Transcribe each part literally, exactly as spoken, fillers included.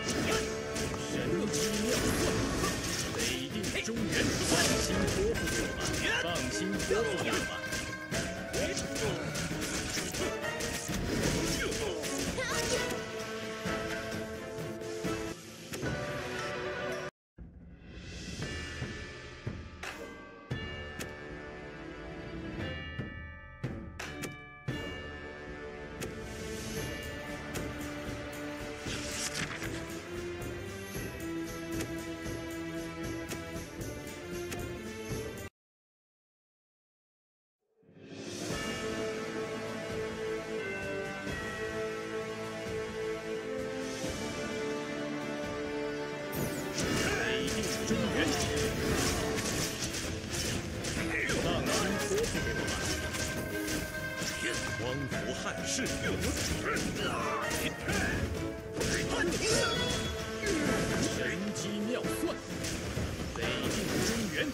神龙之妙算，北地中原，放心托付我吧，放心托付我吧。 是。神机妙算，北定中原。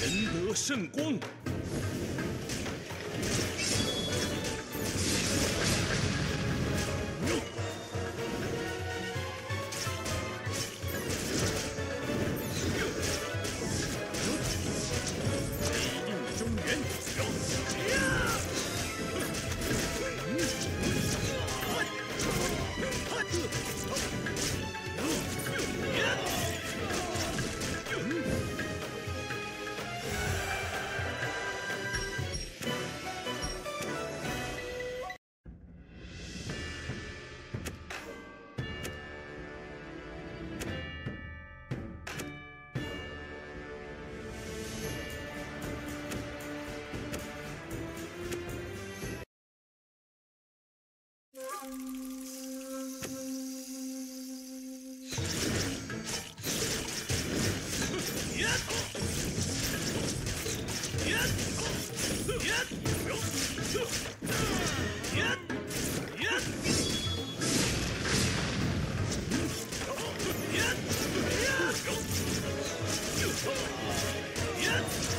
仁德圣光。 Yes!